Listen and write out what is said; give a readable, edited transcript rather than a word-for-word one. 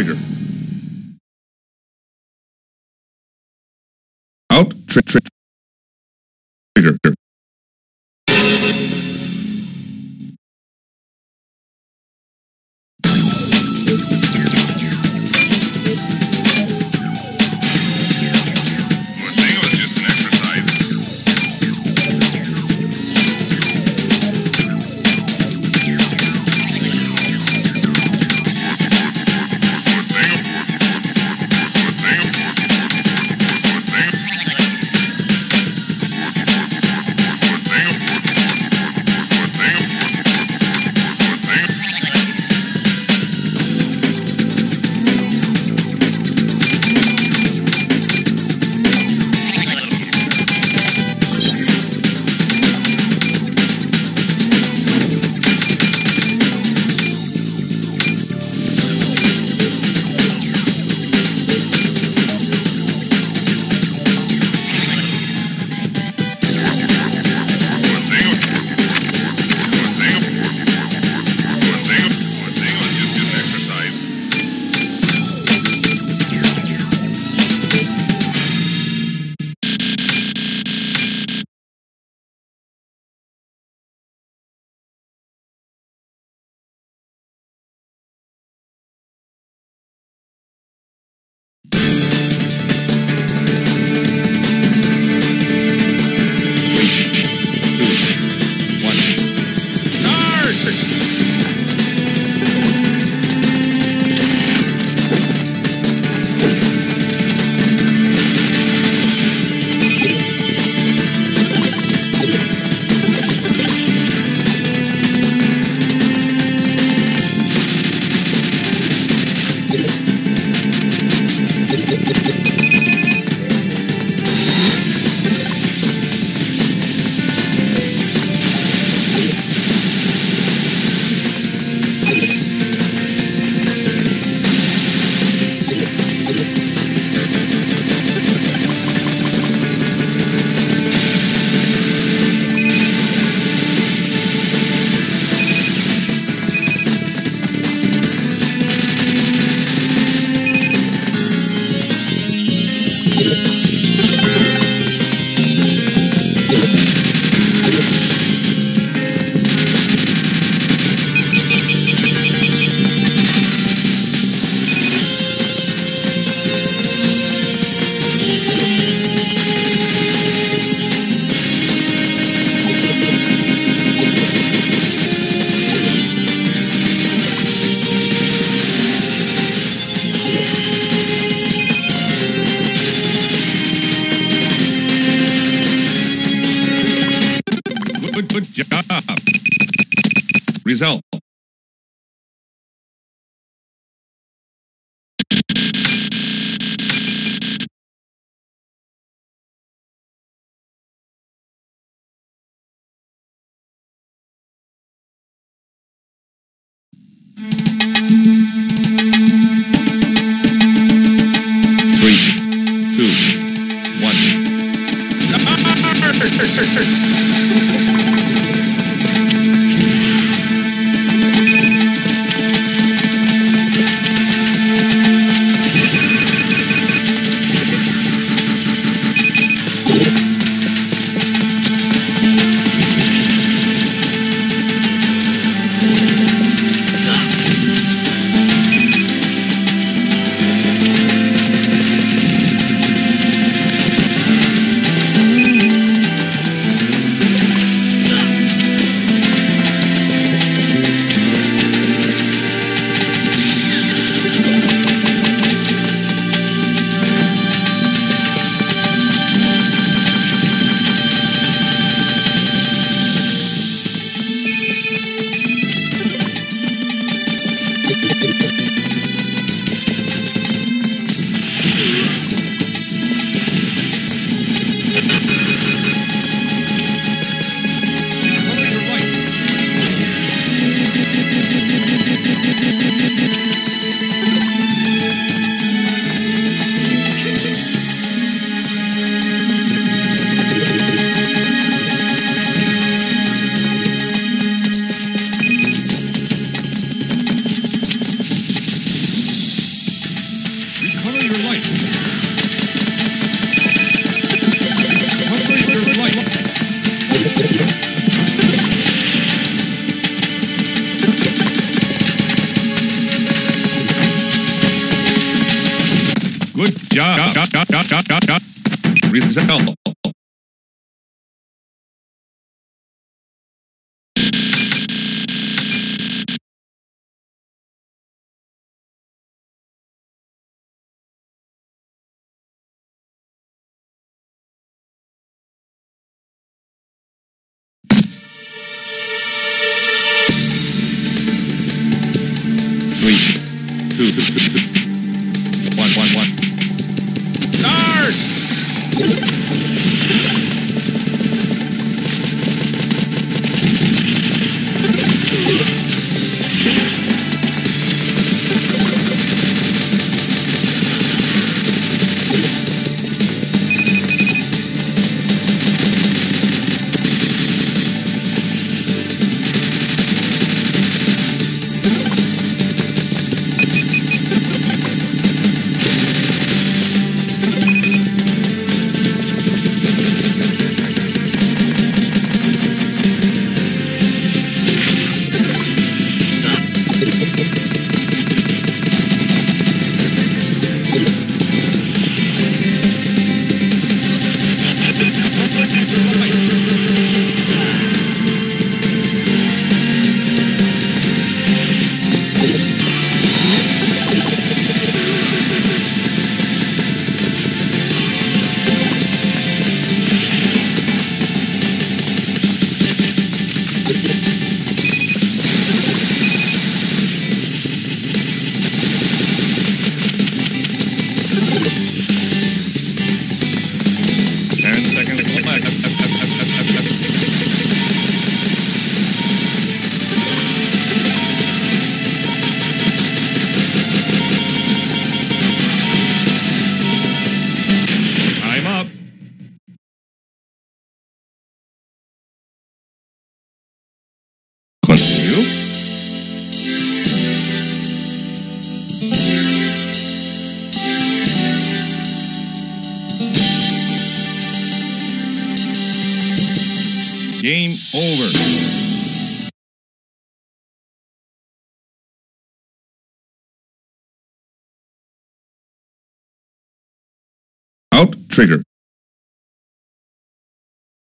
Outtrigger. Result. result. Game over. Outtrigger.